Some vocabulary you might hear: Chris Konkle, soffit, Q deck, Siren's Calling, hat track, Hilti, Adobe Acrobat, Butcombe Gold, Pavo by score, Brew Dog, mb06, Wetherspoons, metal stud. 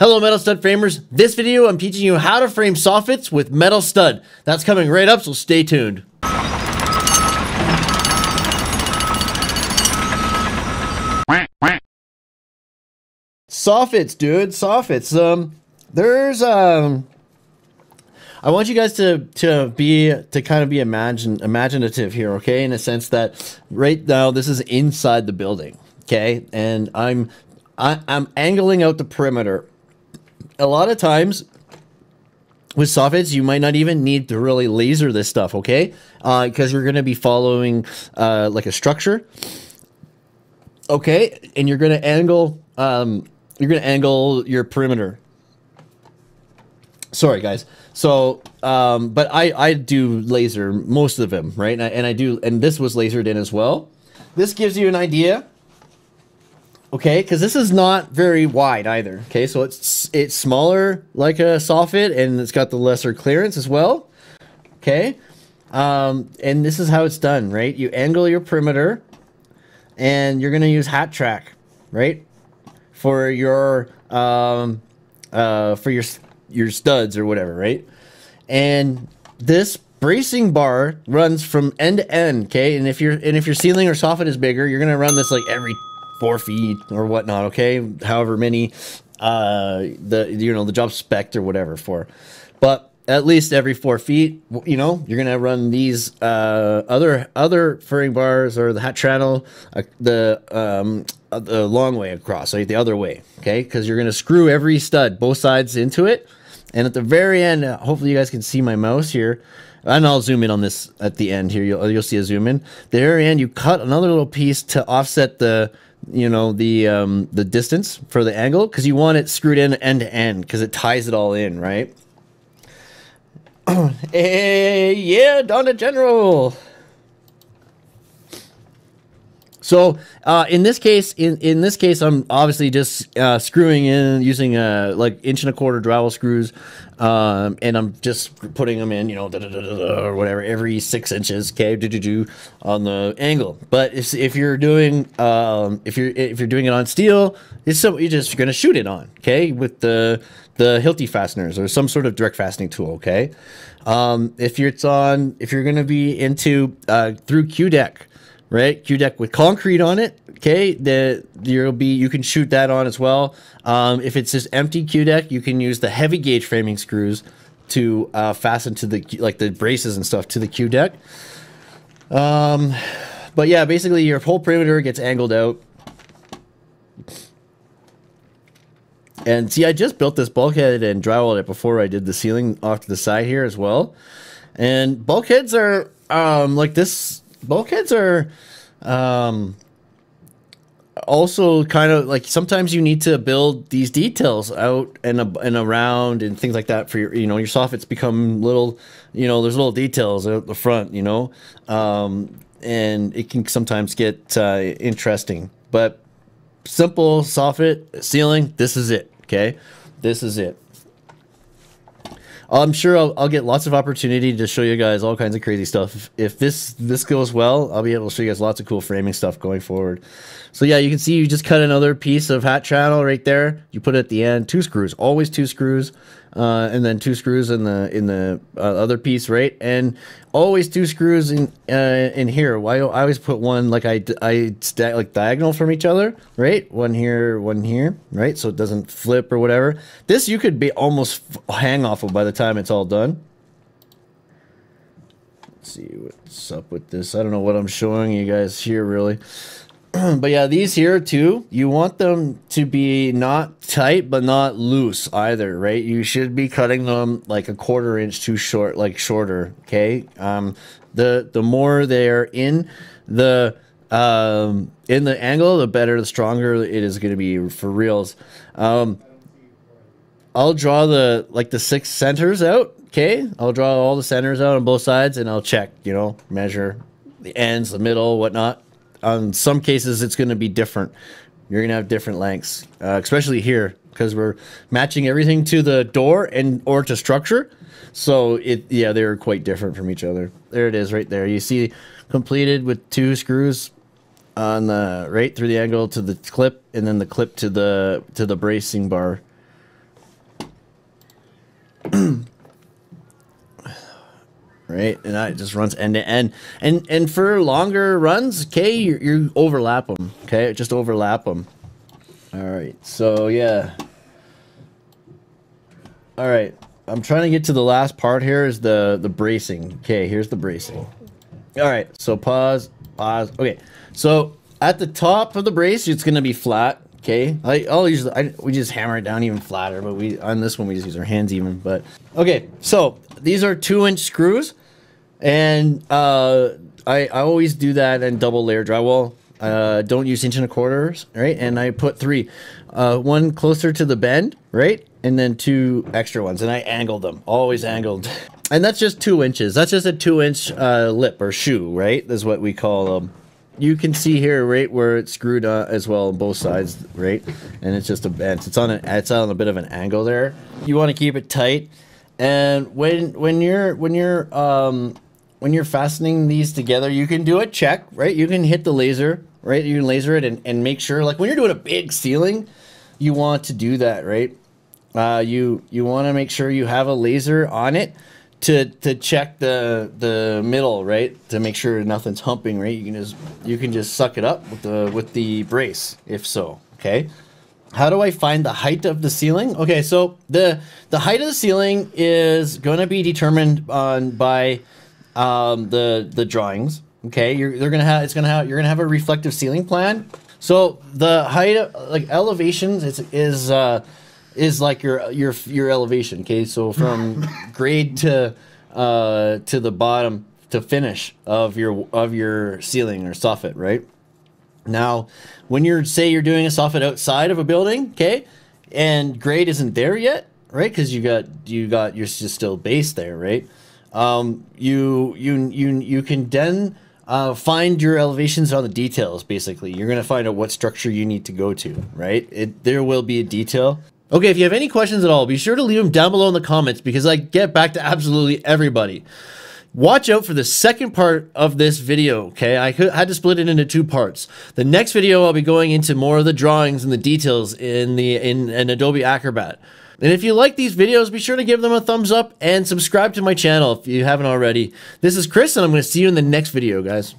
Hello metal stud framers, this video I'm teaching you how to frame soffits with metal stud. That's coming right up, so stay tuned. Soffits, dude, soffits. I want you guys to kind of be imaginative here, okay? In a sense that right now this is inside the building, okay? And I'm angling out the perimeter. A lot of times with soffits, you might not even need to really laser this stuff, okay? Because you're going to be following like a structure, okay? And you're going to angle your perimeter. Sorry, guys. So, but I do laser most of them, right? And this was lasered in as well. This gives you an idea, okay? Because this is not very wide either, okay? So it's smaller like a soffit, and it's got the lesser clearance as well, okay? And this is how it's done, right? You angle your perimeter, and you're gonna use hat track, right? For your your studs or whatever, right? And this bracing bar runs from end to end, okay? And if your ceiling or soffit is bigger, you're gonna run this like every 4 feet or whatnot, okay? However many the job spec or whatever for, but at least every 4 feet, you know, you're gonna run these other furring bars or the hat channel the long way across, like the other way, okay? Because you're gonna screw every stud, both sides into it. And at the very end, hopefully you guys can see my mouse here, and I'll zoom in on this at the end here. You'll see a zoom in. At the very end, you cut another little piece to offset the distance for the angle, because you want it screwed in end to end, because it ties it all in, right? Hey, yeah, Donna General. So in this case, I'm obviously just screwing in using like 1.25" dowel screws, and I'm just putting them in, you know, or whatever, every 6 inches, okay, on the angle. But if you're doing it on steel, it's something you're just gonna shoot it on, okay, with the Hilti fasteners or some sort of direct fastening tool, okay. If you're gonna be into through Q deck. Right, Q deck with concrete on it. Okay, you can shoot that on as well. If it's just empty Q deck, you can use the heavy gauge framing screws to fasten to the braces and stuff to the Q deck. But yeah, basically your whole perimeter gets angled out. And see, I just built this bulkhead and drywalled it before I did the ceiling off to the side here as well. And bulkheads are like this. Bulkheads are also kind of like, sometimes you need to build these details out and around and things like that for your, you know, your soffits become little, you know, there's little details out the front, you know, and it can sometimes get interesting. But simple soffit ceiling, this is it, okay? This is it. I'm sure I'll get lots of opportunity to show you guys all kinds of crazy stuff. If this goes well, I'll be able to show you guys lots of cool framing stuff going forward. So yeah, you can see you just cut another piece of hat channel right there. You put it at the end, 2 screws, always 2 screws, and then 2 screws in the other piece, right? And always 2 screws in here. Why I always put one like I stack like diagonal from each other, right? One here, right? So it doesn't flip or whatever. This you could be almost hang off of by the time it's all done. Let's see what's up with this. I don't know what I'm showing you guys here really. But yeah, these here too, you want them to be not tight but not loose either, right? You should be cutting them like 1/4" too short, like shorter, okay? The more they're in the angle, the better, the stronger it is going to be for reals. I'll draw the 6 centers out, okay? I'll draw all the centers out on both sides, and I'll check, you know, measure the ends, the middle, whatnot. On some cases, it's going to be different. You're going to have different lengths, especially here, because we're matching everything to the door and or to structure. So yeah, they're quite different from each other. There it is, right there. You see, completed with 2 screws on the right through the angle to the clip, and then the clip to the bracing bar. right? And that just runs end to end. And for longer runs, okay, you overlap them, okay? Just overlap them. All right, so yeah. All right, I'm trying to get to the last part here is the bracing. Okay, here's the bracing. All right, so pause. Okay, so at the top of the brace, it's gonna be flat. Okay, we just hammer it down even flatter, but on this one we just use our hands even. But okay, so these are 2-inch screws, and I always do that in double layer drywall. Don't use 1.25 inch, right? And I put 3, one closer to the bend, right, and then 2 extra ones, and I angled them, always angled. And that's just 2 inches. That's just a 2-inch lip or shoe, right? That's what we call them. You can see here, right, where it's screwed up as well on both sides, right? And it's just a bent. It's on a bit of an angle there. You want to keep it tight. And when you're fastening these together, you can do a check, right? You can hit the laser, right? You can laser it and make sure, like when you're doing a big ceiling, you want to do that, right? You want to make sure you have a laser on it. To check the middle, right, to make sure nothing's humping, right? You can just suck it up with the brace, if so. Okay, how do I find the height of the ceiling? Okay, so the height of the ceiling is going to be determined by the drawings. Okay, you're gonna have a reflective ceiling plan. So the height of, like, elevations is like your elevation, okay? So from grade to the bottom to finish of your ceiling or soffit, right? Now, when you're doing a soffit outside of a building, okay, and grade isn't there yet, right? Because you're just still base there, right? You can then find your elevations on the details. Basically, you're gonna find out what structure you need to go to, right? There will be a detail. Okay, if you have any questions at all, be sure to leave them down below in the comments, because I get back to absolutely everybody. Watch out for the second part of this video, okay? I had to split it into 2 parts. The next video, I'll be going into more of the drawings and the details in Adobe Acrobat. And if you like these videos, be sure to give them a thumbs up and subscribe to my channel if you haven't already. This is Chris, and I'm going to see you in the next video, guys.